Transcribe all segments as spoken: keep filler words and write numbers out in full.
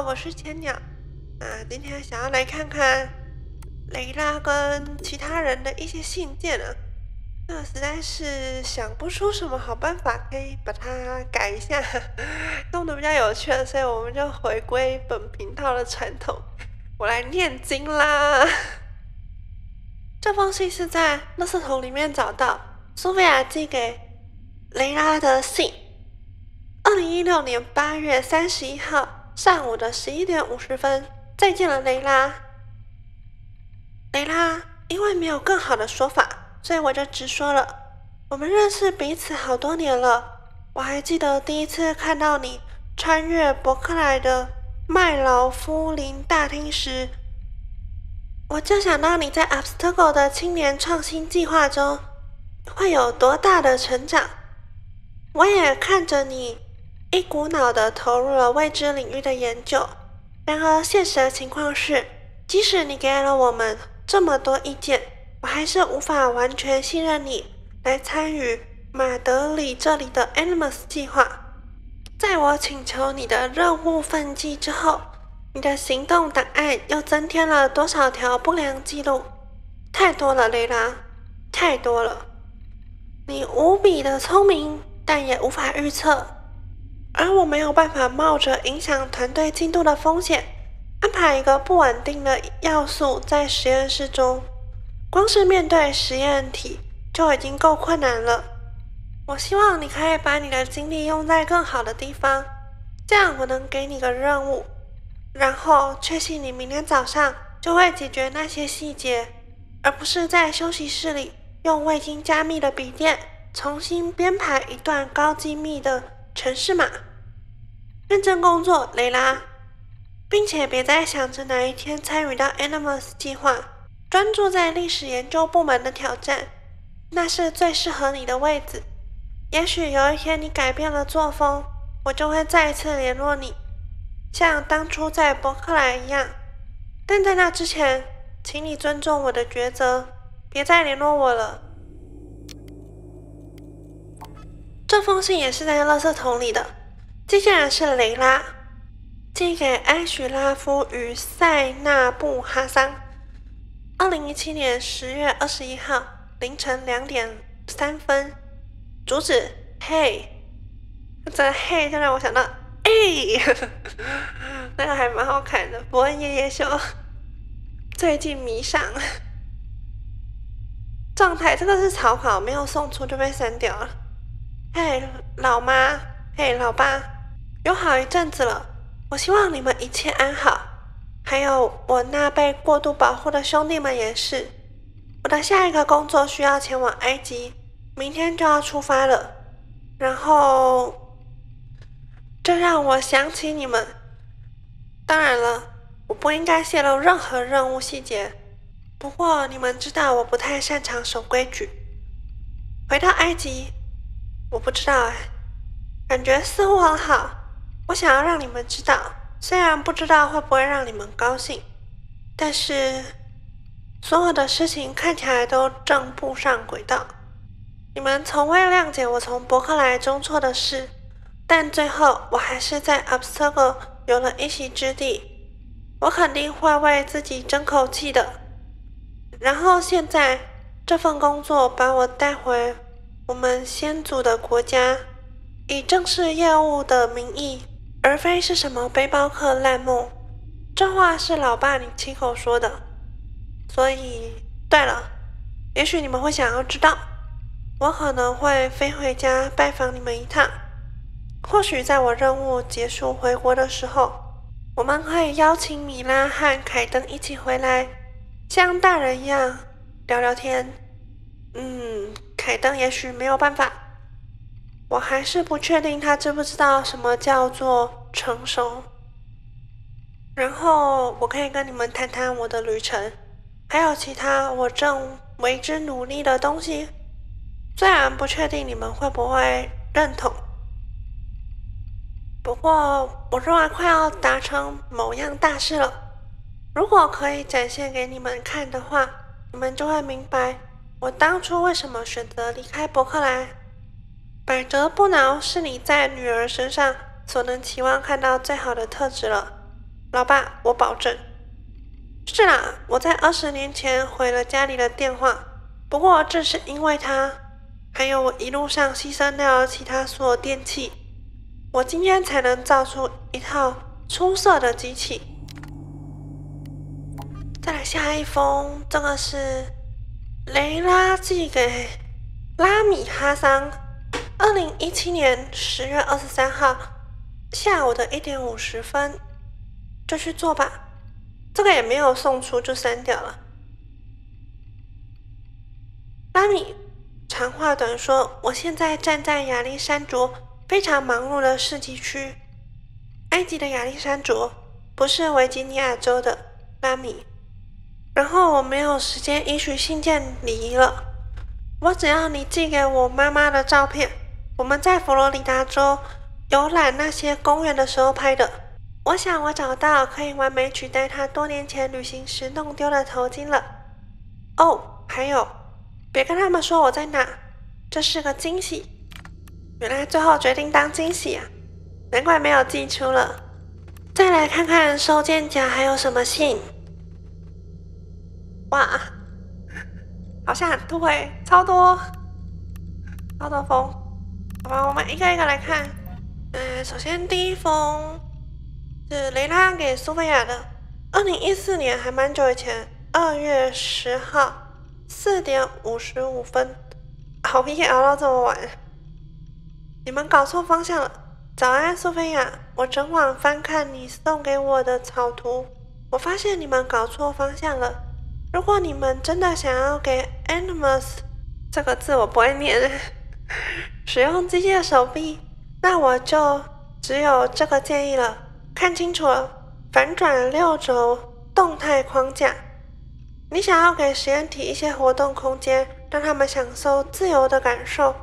好，我是千鸟。啊，今天想要来看看雷拉跟其他人的一些信件啊。那实在是想不出什么好办法可以把它改一下，弄得比较有趣，所以我们就回归本频道的传统，我来念经啦。这封信是在垃圾桶里面找到，苏菲亚寄给雷拉的信。二零一六年八月三十一号。上午的十一点五十分，再见了，雷拉。雷拉，因为没有更好的说法，所以我就直说了。我们认识彼此好多年了，我还记得第一次看到你穿越伯克莱的麦劳夫林大厅时，我就想到你在 Abstergo 的青年创新计划中会有多大的成长。我也看着你。一股脑地投入了未知领域的研究。然而，现实的情况是，即使你给了我们这么多意见，我还是无法完全信任你来参与马德里这里的 Animus 计划。在我请求你的任务分析之后，你的行动档案又增添了多少条不良记录？太多了，雷拉，太多了。你无比的聪明，但也无法预测。而我没有办法冒着影响团队进度的风险，安排一个不稳定的要素在实验室中。光是面对实验体就已经够困难了。我希望你可以把你的精力用在更好的地方，这样我能给你个任务，然后确信你明天早上就会解决那些细节，而不是在休息室里用未经加密的笔电重新编排一段高机密的程式码。认真工作，雷拉，并且别再想着哪一天参与到 Animus 计划，专注在历史研究部门的挑战，那是最适合你的位置。也许有一天你改变了作风，我就会再一次联络你，像当初在伯克莱一样。但在那之前，请你尊重我的抉择，别再联络我了。这封信也是在垃圾桶里的。接下来是雷拉寄给埃许拉夫与塞纳布哈桑。二零一七年十月二十一号凌晨两点三分。主旨：嘿。这嘿就让我想到哎，那个还蛮好看的。伯恩爷爷秀最近迷上状态，这个是草稿，没有送出就被删掉了。嘿、hey, 老妈，嘿、hey, 老爸，有好一阵子了。我希望你们一切安好，还有我那被过度保护的兄弟们也是。我的下一个工作需要前往埃及，明天就要出发了。然后，这让我想起你们。当然了，我不应该泄露任何任务细节。不过你们知道我不太擅长守规矩。回到埃及。我不知道哎，感觉似乎很好。我想要让你们知道，虽然不知道会不会让你们高兴，但是所有的事情看起来都正步上轨道。你们从未谅解我从伯克莱中错的事，但最后我还是在 Abstergo 有了一席之地。我肯定会为自己争口气的。然后现在这份工作把我带回我们先祖的国家，以正式业务的名义，而非是什么背包客烂梦。这话是老爸你亲口说的。所以，对了，也许你们会想要知道，我可能会飞回家拜访你们一趟。或许在我任务结束回国的时候，我们可以邀请米拉和凯登一起回来，像大人一样聊聊天。嗯。凯登也许没有办法，我还是不确定他知不知道什么叫做成熟。然后我可以跟你们谈谈我的旅程，还有其他我正为之努力的东西，虽然不确定你们会不会认同，不过我认为快要达成某样大事了。如果可以展现给你们看的话，你们就会明白我当初为什么选择离开伯克莱。百折不挠是你在女儿身上所能期望看到最好的特质了，老爸，我保证。是啦，我在二十年前毁了家里的电话，不过正是因为它，还有我一路上牺牲掉了其他所有电器，我今天才能造出一套出色的机器。再来下一封，这个是雷拉寄给拉米哈桑，二零一七年十月二十三号下午的一点五十分。就去做吧，这个也没有送出就删掉了。拉米，长话短说，我现在站在亚历山卓非常忙碌的市集区。埃及的亚历山卓不是维吉尼亚州的，拉米。然后我没有时间允许信件礼仪了，我只要你寄给我妈妈的照片，我们在佛罗里达州游览那些公园的时候拍的。我想我找到可以完美取代他多年前旅行时弄丢的头巾了。哦，还有，别跟他们说我在哪，这是个惊喜。原来最后决定当惊喜啊，难怪没有寄出了。再来看看收件夹还有什么信。哇，好像很多哎，超多，超多封。好吧，我们一个一个来看。嗯，首先第一封。是雷拉给苏菲亚的，二零一四年还蛮久以前，二月十号四点五十五分，熬夜熬到这么晚，你们搞错方向了。早安，苏菲亚，我整晚翻看你送给我的草图，我发现你们搞错方向了。如果你们真的想要给 Animus 这个字我不会念，使用机械手臂，那我就只有这个建议了。看清楚了，反转六轴动态框架。你想要给实验体一些活动空间，让他们享受自由的感受，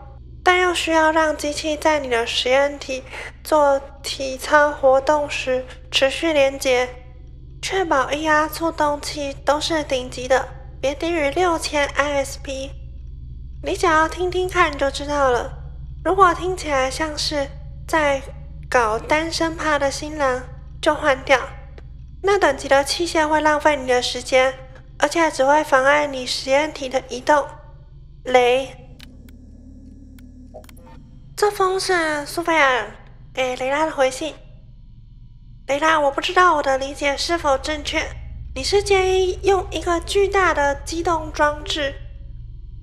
但又需要让机器在你的实验体做体操活动时持续连接，确保液压触动器都是顶级的，别低于六千 I S P。你只要听听看就知道了。如果听起来像是在搞单身趴的新郎就换掉，那等级的器械会浪费你的时间，而且只会妨碍你实验体的移动。雷，这封是苏菲亚给雷拉的回信。雷拉，我不知道我的理解是否正确，你是建议用一个巨大的机动装置，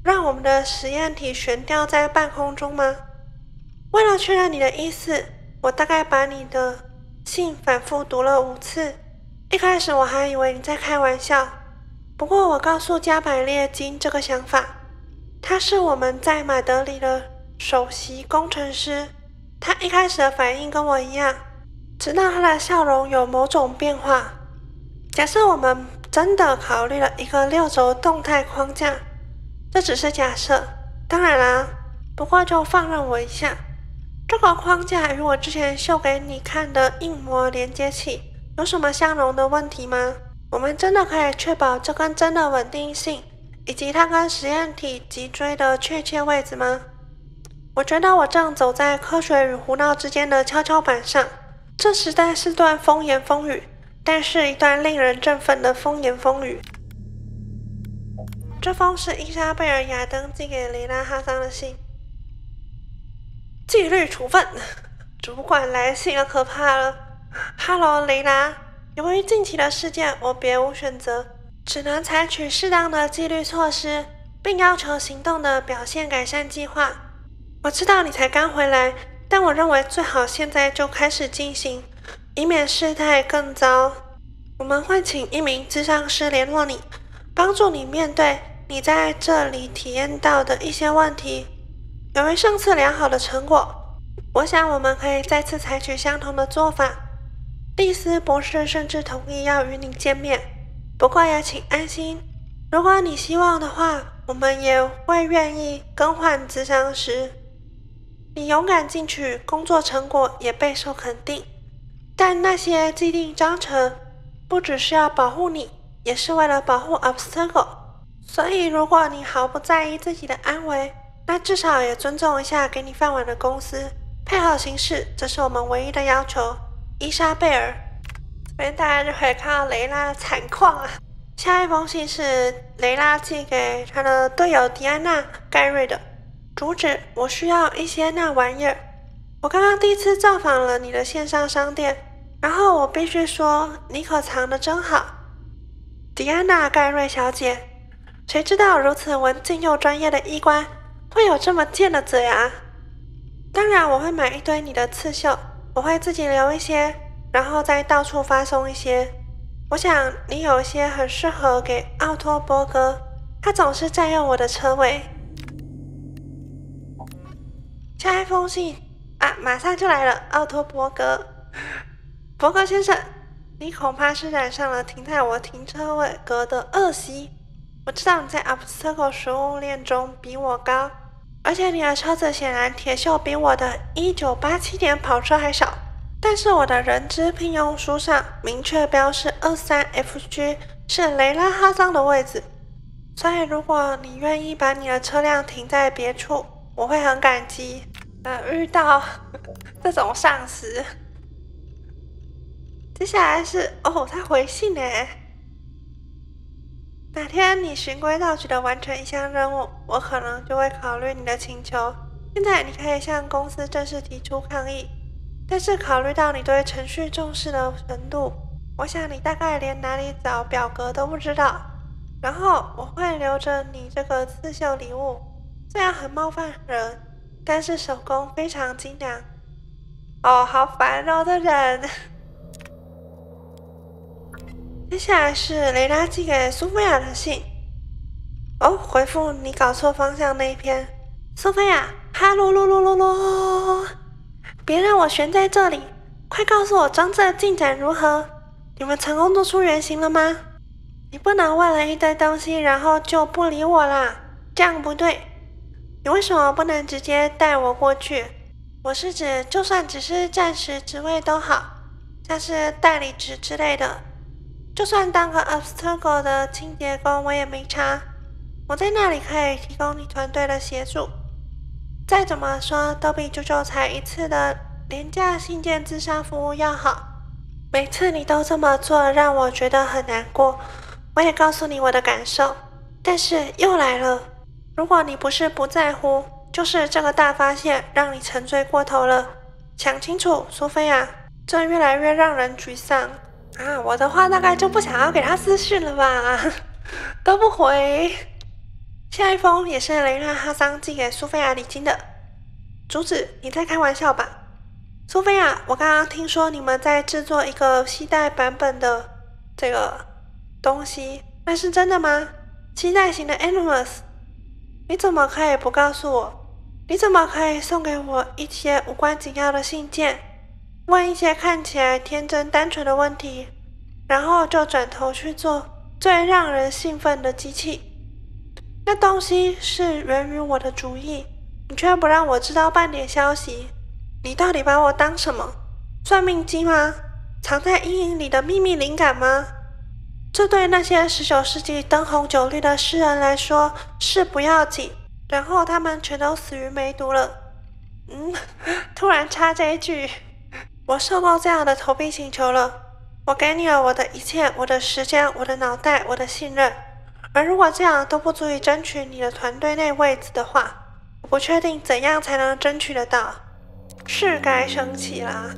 让我们的实验体悬吊在半空中吗？为了确认你的意思。我大概把你的信反复读了五次，一开始我还以为你在开玩笑，不过我告诉加百列金这个想法，他是我们在马德里的首席工程师，他一开始的反应跟我一样，直到他的笑容有某种变化。假设我们真的考虑了一个六轴动态框架，这只是假设，当然啦，不过就放任我一下。这个框架与我之前秀给你看的硬膜连接器有什么相容的问题吗？我们真的可以确保这根针的稳定性，以及它跟实验体脊椎的确切位置吗？我觉得我正走在科学与胡闹之间的跷跷板上，这实在是段风言风语，但是一段令人振奋的风言风语。这封是伊莎贝尔·亚登寄给雷拉哈桑的信。纪律处分，主管来信了，可怕了。哈喽，雷拉。由于近期的事件，我别无选择，只能采取适当的纪律措施，并要求行动的表现改善计划。我知道你才刚回来，但我认为最好现在就开始进行，以免事态更糟。我们会请一名咨商师联络你，帮助你面对你在这里体验到的一些问题。由于上次良好的成果，我想我们可以再次采取相同的做法。蒂斯博士甚至同意要与你见面，不过也请安心，如果你希望的话，我们也会愿意更换咨商师。你勇敢进取，工作成果也备受肯定，但那些既定章程不只是要保护你，也是为了保护 Abstergo， 所以如果你毫不在意自己的安危，那至少也尊重一下给你饭碗的公司，配合行事，这是我们唯一的要求。伊莎贝尔，所以大家就可以看到雷拉惨况啊。下一封信是雷拉寄给他的队友迪安娜·盖瑞的，主旨：我需要一些那玩意儿。我刚刚第一次造访了你的线上商店，然后我必须说，你可藏得真好，迪安娜·盖瑞小姐。谁知道如此文静又专业的医官会有这么贱的嘴啊！当然，我会买一堆你的刺绣，我会自己留一些，然后再到处发送一些。我想你有一些很适合给奥托波哥，他总是占用我的车位。下一封信啊，马上就来了，奥托波哥。伯格先生，你恐怕是染上了停在我停车位格的恶习。我知道你在 Abstergo 食物链中比我高。而且你的车子显然铁锈比我的一九八七年跑车还少，但是我的人资聘用书上明确标示 二三 F 区是雷拉哈桑的位置，所以如果你愿意把你的车辆停在别处，我会很感激。呃，遇到这种上司。接下来是哦，他回信呢。哪天你循规蹈矩的完成一项任务，我可能就会考虑你的请求。现在你可以向公司正式提出抗议，但是考虑到你对程序重视的程度，我想你大概连哪里找表格都不知道。然后我会留着你这个刺绣礼物，虽然很冒犯人，但是手工非常精良。哦，好烦哦，的人。接下来是雷拉寄给苏菲亚的信。哦，回复你搞错方向那一篇。苏菲亚，哈喽喽喽喽喽！别让我悬在这里，快告诉我装置的进展如何？你们成功做出原型了吗？你不能为了一堆东西然后就不理我啦，这样不对。你为什么不能直接带我过去？我是指，就算只是暂时职位都好，像是代理职之类的。就算当个 Abstergo 的清洁工，我也没差。我在那里可以提供你团队的协助。再怎么说，都比九九才一次的廉价信件咨商服务要好。每次你都这么做，让我觉得很难过。我也告诉你我的感受，但是又来了。如果你不是不在乎，就是这个大发现让你沉醉过头了。想清楚，苏菲亚，这越来越让人沮丧。啊，我的话大概就不想要给他私讯了吧，都不回。下一封也是雷拉哈桑寄给苏菲亚里金的，主旨：你在开玩笑吧，苏菲亚，我刚刚听说你们在制作一个期待版本的这个东西，那是真的吗？期待型的 Animus， 你怎么可以不告诉我？你怎么可以送给我一些无关紧要的信件？问一些看起来天真单纯的问题，然后就转头去做最让人兴奋的机器。那东西是源于我的主意，你却不让我知道半点消息。你到底把我当什么？算命机吗？藏在阴影里的秘密灵感吗？这对那些十九世纪灯红酒绿的诗人来说是不要紧，然后他们全都死于梅毒了。嗯，突然插这一句。我受够这样的投币请求了，我给你了我的一切，我的时间，我的脑袋，我的信任。而如果这样都不足以争取你的团队内位置的话，我不确定怎样才能争取得到。是该生气啦。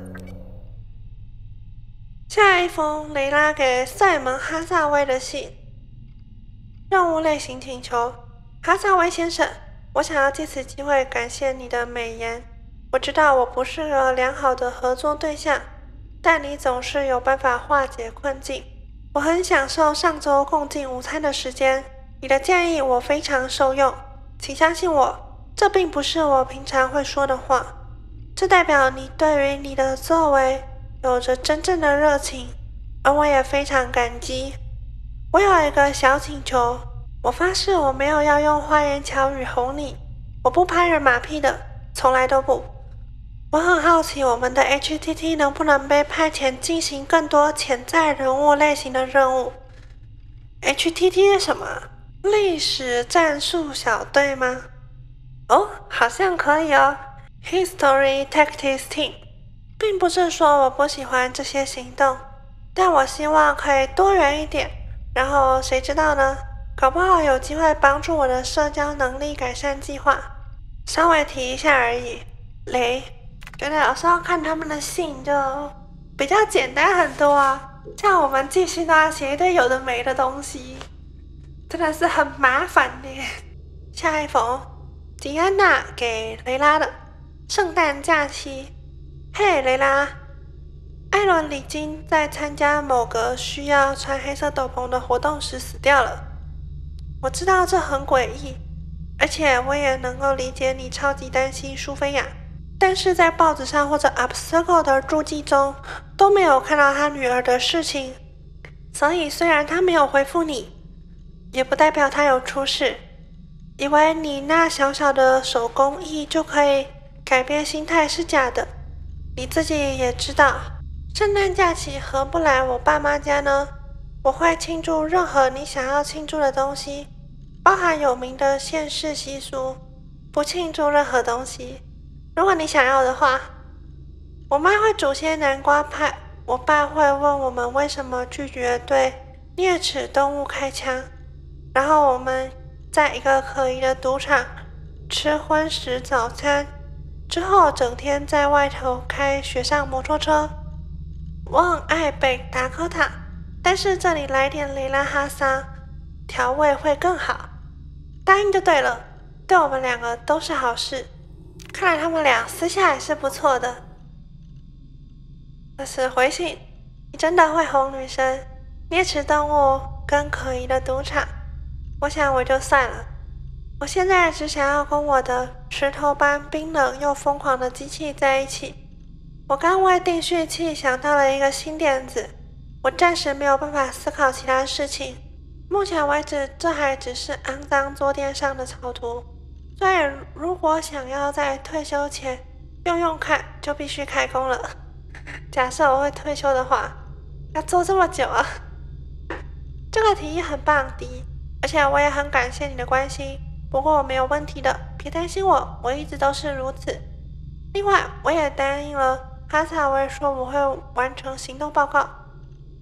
下一封雷拉给塞蒙·哈萨威的信。任务类型请求，哈萨威先生，我想要借此机会感谢你的美言。我知道我不是个良好的合作对象，但你总是有办法化解困境。我很享受上周共进午餐的时间，你的建议我非常受用。请相信我，这并不是我平常会说的话。这代表你对于你的作为有着真正的热情，而我也非常感激。我有一个小请求，我发誓我没有要用花言巧语哄你，我不拍人马屁的，从来都不。我很好奇我们的 H T T 能不能被派遣进行更多潜在人物类型的任务。H T T 是什么？历史战术小队吗？哦，好像可以哦。History Tactics Team。并不是说我不喜欢这些行动，但我希望可以多元一点。然后谁知道呢？搞不好有机会帮助我的社交能力改善计划。稍微提一下而已。雷，觉得有时候看他们的信就比较简单很多啊。像我们继续都要写一堆有的没的东西，真的是很麻烦的。下一封，迪安娜给雷拉的圣诞假期。嘿，雷拉，艾伦·李金在参加某个需要穿黑色斗篷的活动时死掉了。我知道这很诡异，而且我也能够理解你超级担心舒菲亚。但是在报纸上或者 Abstergo 的注记中都没有看到他女儿的事情，所以虽然他没有回复你，也不代表他有出事。以为你那小小的手工艺就可以改变心态是假的，你自己也知道。圣诞假期合不来我爸妈家呢，我会庆祝任何你想要庆祝的东西，包含有名的县市习俗，不庆祝任何东西。如果你想要的话，我妈会煮些南瓜派，我爸会问我们为什么拒绝对啮齿动物开枪，然后我们在一个可疑的赌场吃荤食早餐。之后整天在外头开雪上摩托车。我很爱北达科塔，但是这里来点雷拉哈桑，调味会更好。答应就对了，对我们两个都是好事。看来他们俩私下也是不错的。这是回信，你真的会哄女生，啮齿动物跟可疑的赌场。我想我就算了。我现在只想要跟我的石头般冰冷又疯狂的机器在一起。我刚为定序器想到了一个新点子，我暂时没有办法思考其他事情。目前为止，这还只是肮脏桌垫上的草图，所以如果想要在退休前用用看，就必须开工了。假设我会退休的话，要做这么久啊！这个提议很棒，迪，而且我也很感谢你的关心。不过我没有问题的，别担心我，我一直都是如此。另外，我也答应了哈萨维说我会完成行动报告，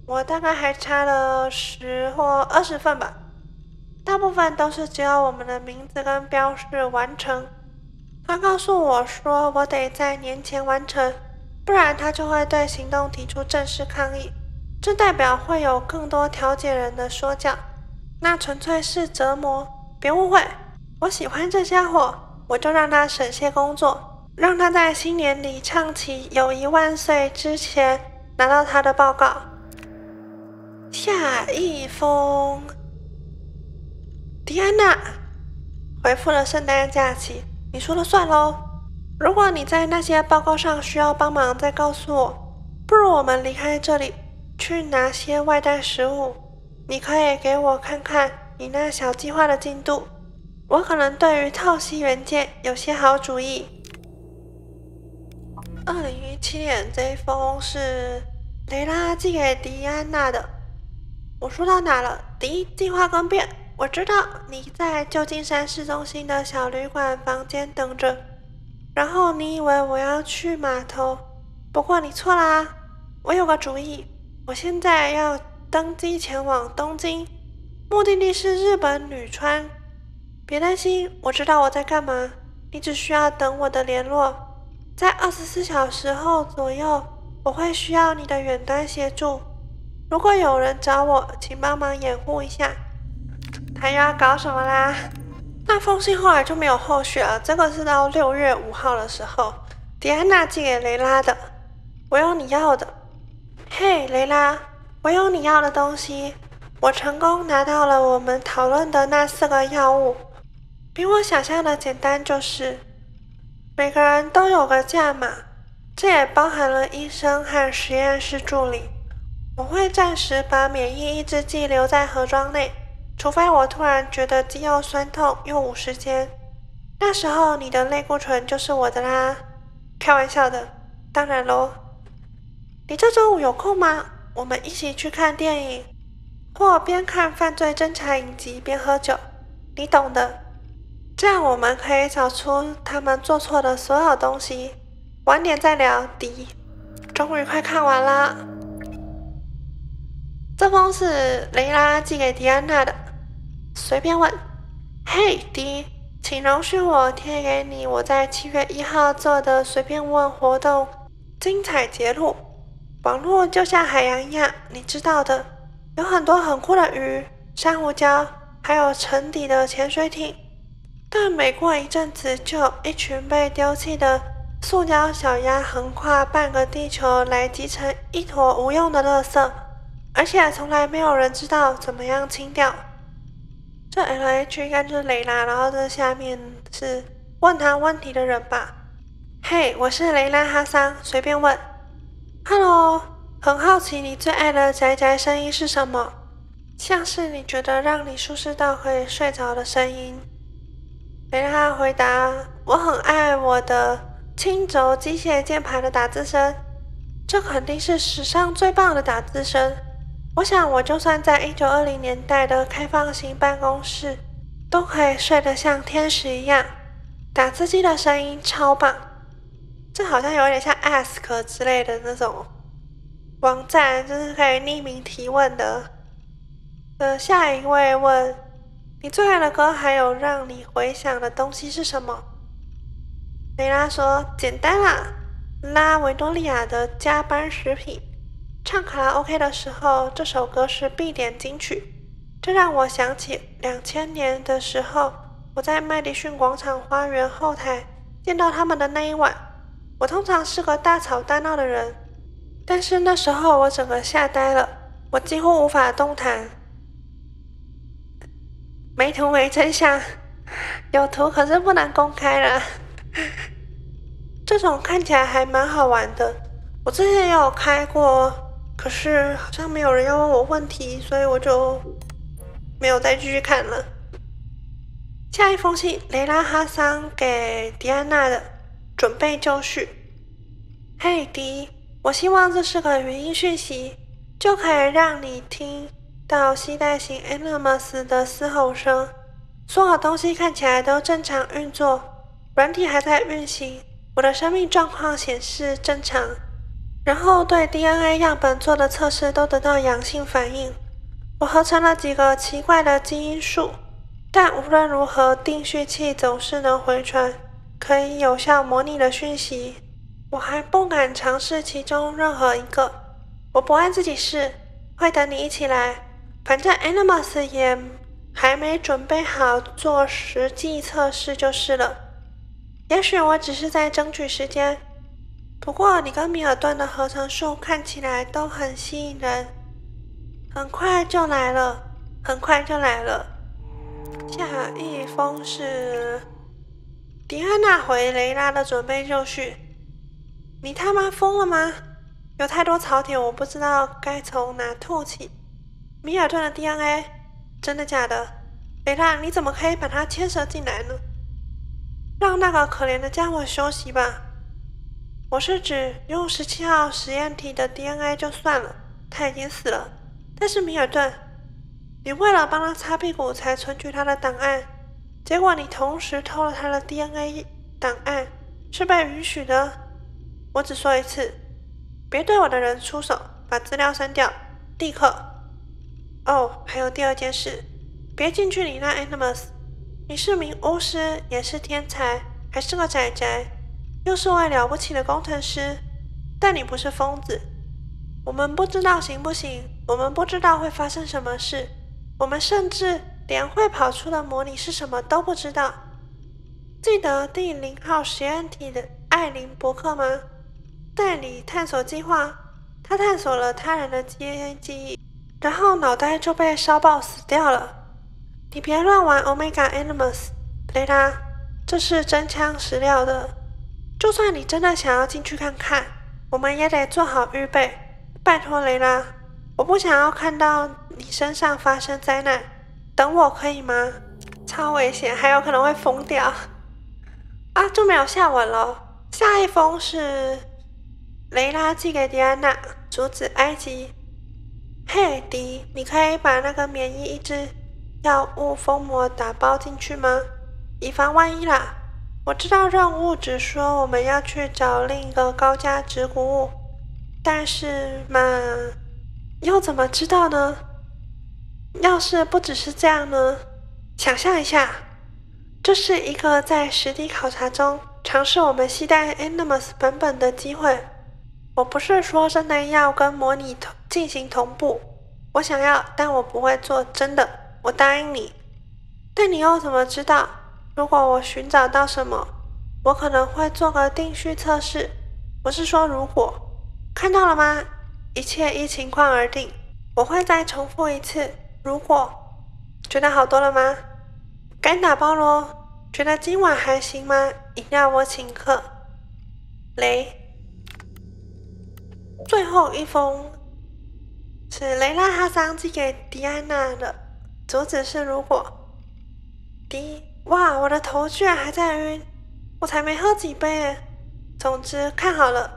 我大概还差了十或二十份吧，大部分都是只有我们的名字跟标示完成。他告诉我说我得在年前完成，不然他就会对行动提出正式抗议，这代表会有更多调解人的说教，那纯粹是折磨，别误会。我喜欢这家伙，我就让他省些工作，让他在新年里唱起友谊万岁之前拿到他的报告。下一封，迪安娜回复了圣诞假期，你说了算喽。如果你在那些报告上需要帮忙，再告诉我。不如我们离开这里，去拿些外带食物。你可以给我看看你那小计划的进度。我可能对于透析元件有些好主意。二零一七年这一封是雷拉寄给迪安娜的。我说到哪了？迪，计划更变。我知道你在旧金山市中心的小旅馆房间等着，然后你以为我要去码头，不过你错啦。我有个主意，我现在要登机前往东京，目的地是日本女川。别担心，我知道我在干嘛，你只需要等我的联络。在二十四小时后左右，我会需要你的远端协助。如果有人找我，请帮忙掩护一下。他又要搞什么啦？那封信后来就没有后续了，这个是到六月五号的时候，迪安娜寄给雷拉的。我有你要的。嘿，雷拉，我有你要的东西。我成功拿到了我们讨论的那四个药物。比我想象的简单，就是每个人都有个价码，这也包含了医生和实验室助理。我会暂时把免疫抑制剂留在盒装内，除非我突然觉得肌肉酸痛又无时间，那时候你的类固醇就是我的啦。开玩笑的，当然咯。你这周五有空吗？我们一起去看电影，或边看犯罪侦查影集边喝酒，你懂的。这样我们可以找出他们做错的所有东西，晚点再聊。迪，终于快看完啦。这封是雷拉寄给迪安娜的，随便问。嘿，迪，请容许我贴给你我在七月一号做的随便问活动精彩截录。网络就像海洋一样，你知道的，有很多很酷的鱼、珊瑚礁，还有沉底的潜水艇。但每过一阵子，就有一群被丢弃的塑胶小鸭横跨半个地球来集成一坨无用的垃圾，而且从来没有人知道怎么样清掉。这 L H 应该就是雷拉，然后这下面是问他问题的人吧。嘿，我是雷拉哈桑，随便问。Hello， 很好奇你最爱的宅宅声音是什么？像是你觉得让你舒适到可以睡着的声音。雷拉回答：我很爱我的轻轴机械键盘的打字声，这肯定是史上最棒的打字声。我想，我就算在一九二零年代的开放型办公室，都可以睡得像天使一样。打字机的声音超棒，这好像有点像 Ask 之类的那种网站，就是可以匿名提问的。呃，下一位问：你最爱的歌还有让你回想的东西是什么？雷拉说：“简单啦，拉维多利亚的加班食品。唱卡拉 OK 的时候，这首歌是必点金曲。这让我想起两千年的时候，我在麦迪逊广场花园后台见到他们的那一晚。我通常是个大吵大闹的人，但是那时候我整个吓呆了，我几乎无法动弹。没图没真相，有图可是不能公开了。”这种看起来还蛮好玩的，我之前也有开过，可是好像没有人要问我问题，所以我就没有再继续看了。下一封信，雷拉哈桑给迪安娜的，准备就绪。嘿迪，我希望这是个语音讯息，就可以让你听到系带型 Animus 的嘶吼声，所有东西看起来都正常运作。软体还在运行，我的生命状况显示正常，然后对 D N A 样本做的测试都得到阳性反应。我合成了几个奇怪的基因数，但无论如何，定序器总是能回传可以有效模拟的讯息。我还不敢尝试其中任何一个，我不爱自己试，会等你一起来。反正 Animus 也还没准备好做实际测试就是了。也许我只是在争取时间，不过你跟米尔顿的合成数看起来都很吸引人，很快就来了，很快就来了。下一封是迪安娜回雷拉的准备就绪。你他妈疯了吗？有太多槽点，我不知道该从哪吐起。米尔顿的 D N A 真的假的？雷拉，你怎么可以把它牵涉进来呢？让那个可怜的家伙休息吧。我是指用十七号实验体的 D N A 就算了，他已经死了。但是米尔顿，你为了帮他擦屁股才存取他的档案，结果你同时偷了他的 D N A 档案，是被允许的。我只说一次，别对我的人出手，把资料删掉，立刻。哦，还有第二件事，别进去你那 Animus。你是名巫师，也是天才，还是个宅宅，又是位了不起的工程师，但你不是疯子。我们不知道行不行，我们不知道会发生什么事，我们甚至连会跑出的模拟是什么都不知道。记得第零号实验体的艾琳伯克吗？代理探索计划，他探索了他人的基因记忆，然后脑袋就被烧爆死掉了。你别乱玩 Omega Animus， 雷拉，这是真枪实料的。就算你真的想要进去看看，我们也得做好预备。拜托雷拉，我不想要看到你身上发生灾难。等我可以吗？超危险，还有可能会疯掉。啊，就没有下文了。下一封是雷拉寄给迪安娜，阻止埃及。嘿，迪，你可以把那个免疫一只药物封膜打包进去吗？以防万一啦。我知道任务只说我们要去找另一个高价值谷物，但是嘛，又怎么知道呢？要是不只是这样呢？想象一下，这是一个在实地考察中尝试我们携带 Animus 版本的机会。我不是说真的要跟模拟同进行同步，我想要，但我不会做，真的，我答应你。但你又怎么知道？如果我寻找到什么，我可能会做个定序测试。我是说，如果看到了吗？一切依情况而定。我会再重复一次。如果觉得好多了吗？该打包咯。觉得今晚还行吗？饮料我请客。雷，最后一封是雷拉哈桑寄给迪安娜的，主旨是如果。迪，哇，我的头居然还在晕，我才没喝几杯耶。总之看好了，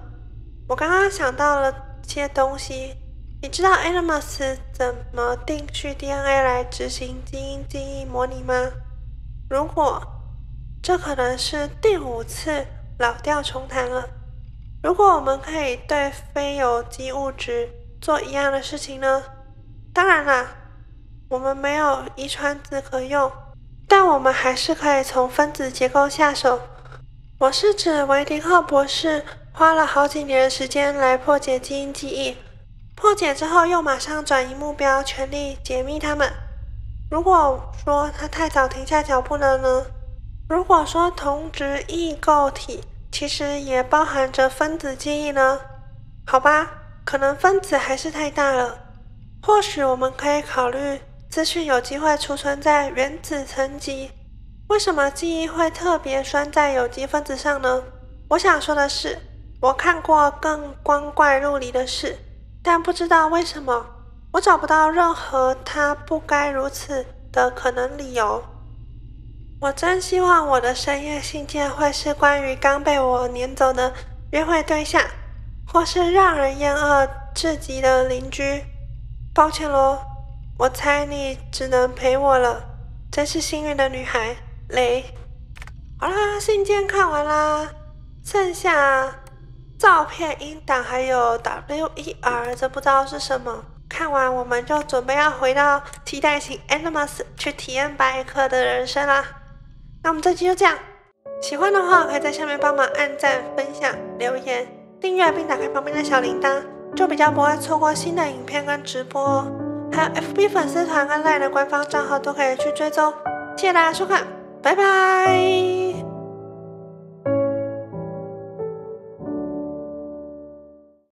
我刚刚想到了些东西。你知道 Animus 怎么定序 D N A 来执行基因记忆模拟吗？如果这可能是第五次老调重弹了。如果我们可以对非有机物质做一样的事情呢？当然啦，我们没有遗传子可用，但我们还是可以从分子结构下手。我是指维廷赫博士花了好几年的时间来破解基因记忆，破解之后又马上转移目标，全力解密它们。如果说他太早停下脚步了呢？如果说同质异构体其实也包含着分子记忆呢？好吧，可能分子还是太大了。或许我们可以考虑资讯有机会储存在原子层级。为什么记忆会特别拴在有机分子上呢？我想说的是，我看过更光怪陆离的事，但不知道为什么，我找不到任何它不该如此的可能理由。我真希望我的深夜信件会是关于刚被我撵走的约会对象，或是让人厌恶至极的邻居。抱歉咯，我猜你只能陪我了。真是幸运的女孩，雷。好啦，信件看完啦，剩下照片、音档还有 W E R 这不知道是什么。看完我们就准备要回到期待型 Animus 去体验白客的人生啦。那我们这期就这样，喜欢的话可以在下面帮忙按赞、分享、留言、订阅并打开旁边的小铃铛，就比较不会错过新的影片跟直播哦。还有 F B 粉丝团跟 LINE 的官方账号都可以去追踪。谢谢大家收看，拜拜。